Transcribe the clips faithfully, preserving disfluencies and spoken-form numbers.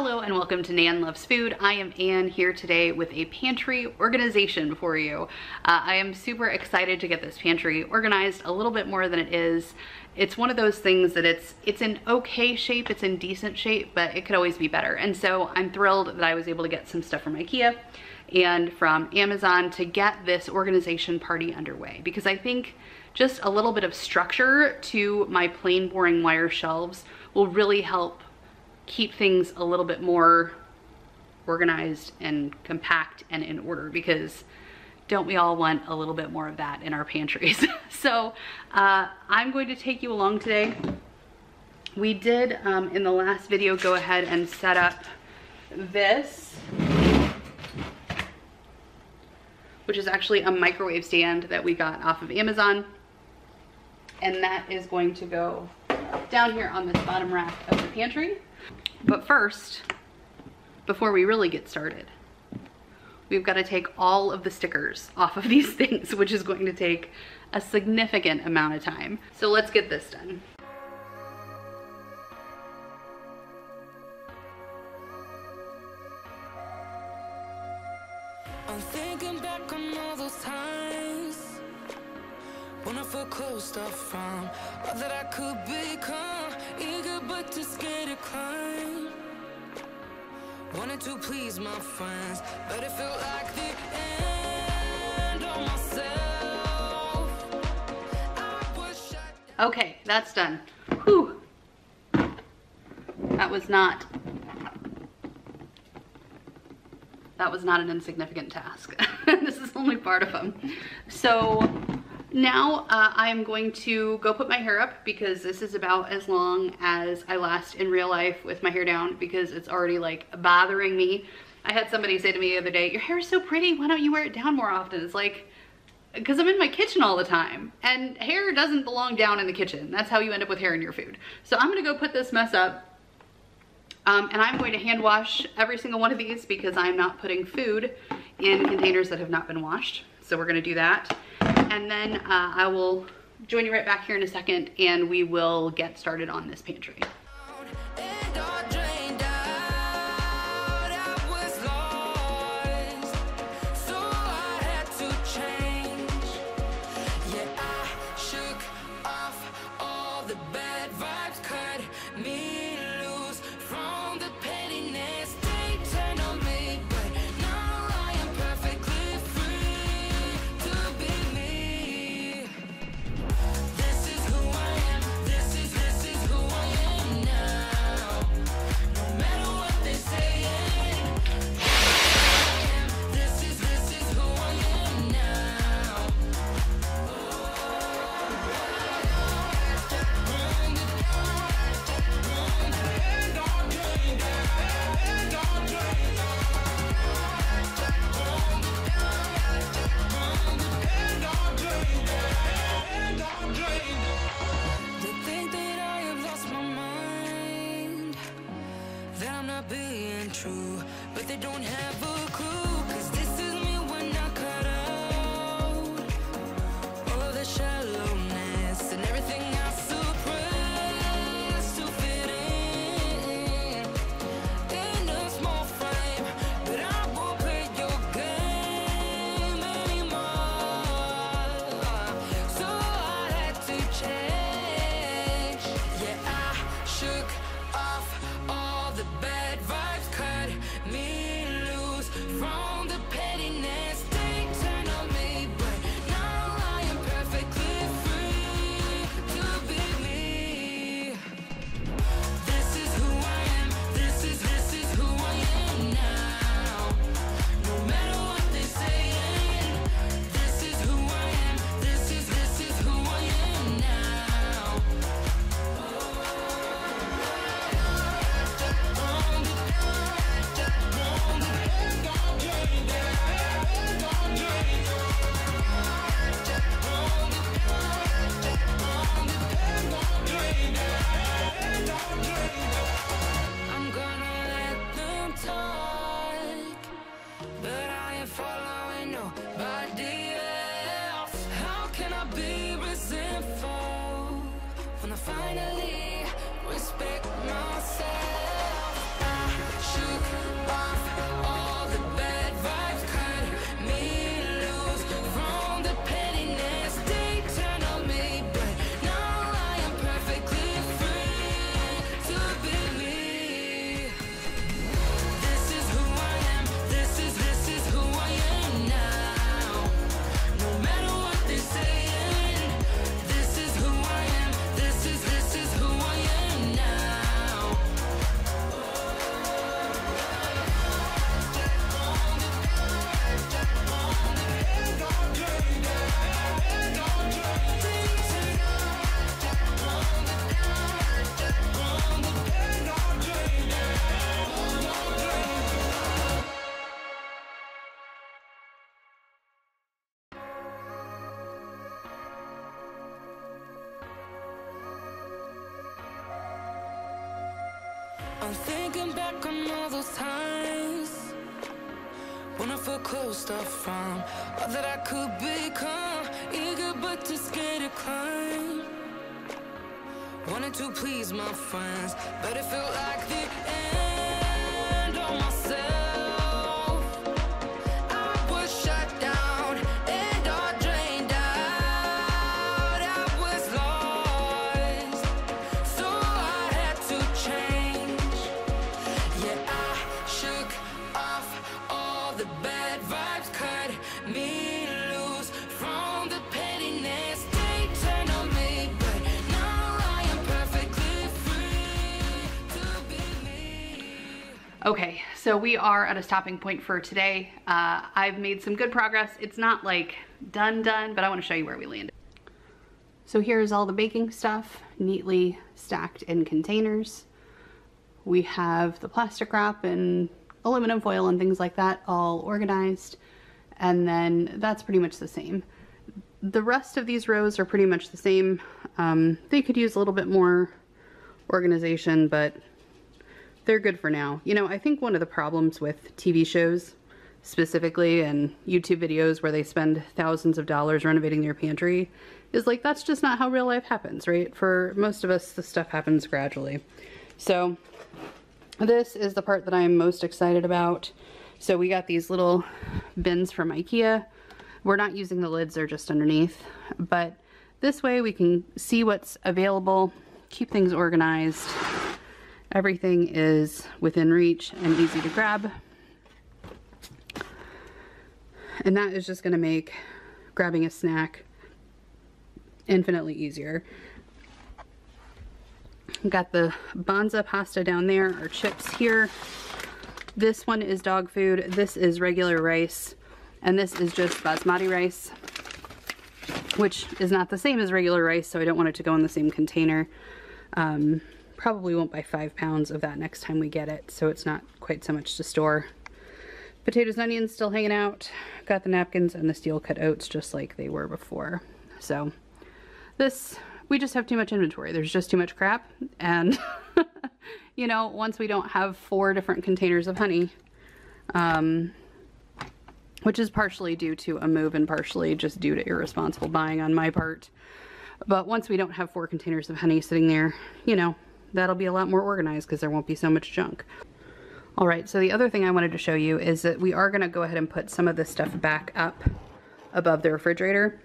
Hello and welcome to Nan Loves Food. I am Ann here today with a pantry organization for you. Uh, I am super excited to get this pantry organized a little bit more than it is. It's one of those things that it's it's in okay shape, it's in decent shape, but it could always be better. And so I'm thrilled that I was able to get some stuff from IKEA and from Amazon to get this organization party underway, because I think just a little bit of structure to my plain boring wire shelves will really help keep things a little bit more organized and compact and in order, because don't we all want a little bit more of that in our pantries? So uh, I'm going to take you along today. We did um, in the last video go ahead and set up this, which is actually a microwave stand that we got off of Amazon, and that is going to go down here on this bottom rack of the pantry. But first, before we really get started, we've got to take all of the stickers off of these things, which is going to take a significant amount of time. So let's get this done. I'm thinking back on all those times when I felt closed off from all that I could become, eager but too scared to climb. Wanted to please my friends, but it felt like the end on myself. I was shut down. Okay, that's done. Whew. That was not that was not an insignificant task. This is only part of them. So now uh, I am going to go put my hair up, because this is about as long as I last in real life with my hair down, because it's already like bothering me. I had somebody say to me the other day, your hair is so pretty, why don't you wear it down more often? It's like, because I'm in my kitchen all the time, and hair doesn't belong down in the kitchen. That's how you end up with hair in your food. So I'm gonna go put this mess up, um, and I'm going to hand wash every single one of these, because I'm not putting food in containers that have not been washed. So we're gonna do that. And then uh, I will join you right back here in a second, and we will get started on this pantry. Yeah. I'm thinking back on all those times when I felt closed off from all that I could become, eager but too scared to climb. Wanted to please my friends, but it felt like the end on myself. Okay, so we are at a stopping point for today. Uh, I've made some good progress. It's not like done done, but I want to show you where we landed. So here's all the baking stuff neatly stacked in containers. We have the plastic wrap and aluminum foil and things like that all organized. And then that's pretty much the same. The rest of these rows are pretty much the same. Um, they could use a little bit more organization, but they're good for now. You know, I think one of the problems with T V shows specifically and YouTube videos where they spend thousands of dollars renovating their pantry is like, that's just not how real life happens, right? For most of us, this stuff happens gradually. So this is the part that I'm most excited about. So we got these little bins from IKEA. We're not using the lids, they're just underneath. But this way we can see what's available, keep things organized. Everything is within reach and easy to grab. And that is just going to make grabbing a snack infinitely easier. Got the bonza pasta down there, or chips here. This one is dog food. This is regular rice. And this is just basmati rice, which is not the same as regular rice, so I don't want it to go in the same container. Um, Probably won't buy five pounds of that next time we get it, so it's not quite so much to store. Potatoes and onions still hanging out. Got the napkins and the steel cut oats just like they were before. So this, we just have too much inventory. There's just too much crap. And you know, once we don't have four different containers of honey, um, which is partially due to a move and partially just due to irresponsible buying on my part. But once we don't have four containers of honey sitting there, you know, that'll be a lot more organized because there won't be so much junk. All right, so the other thing I wanted to show you is that we are going to go ahead and put some of this stuff back up above the refrigerator,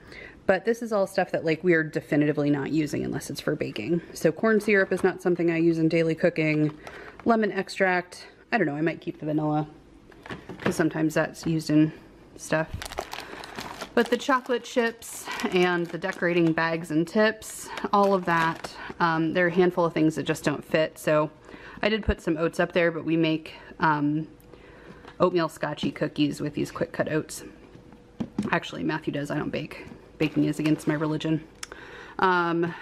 but this is all stuff that like we are definitively not using unless it's for baking. So corn syrup is not something I use in daily cooking. Lemon extract, I don't know, I might keep the vanilla because sometimes that's used in stuff. But the chocolate chips and the decorating bags and tips, all of that, um, there are a handful of things that just don't fit. So I did put some oats up there, but we make um, oatmeal scotchy cookies with these quick cut oats. Actually, Matthew does, I don't bake. Baking is against my religion. Um,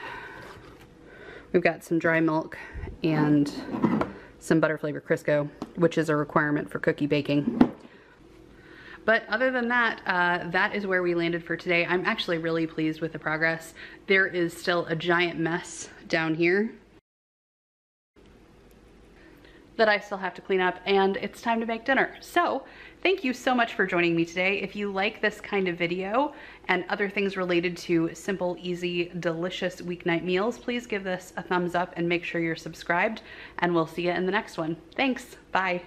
we've got some dry milk and some butter flavor Crisco, which is a requirement for cookie baking. But other than that, uh, that is where we landed for today. I'm actually really pleased with the progress. There is still a giant mess down here that I still have to clean up, and it's time to make dinner. So thank you so much for joining me today. If you like this kind of video and other things related to simple, easy, delicious weeknight meals, please give this a thumbs up and make sure you're subscribed, and we'll see you in the next one. Thanks, bye.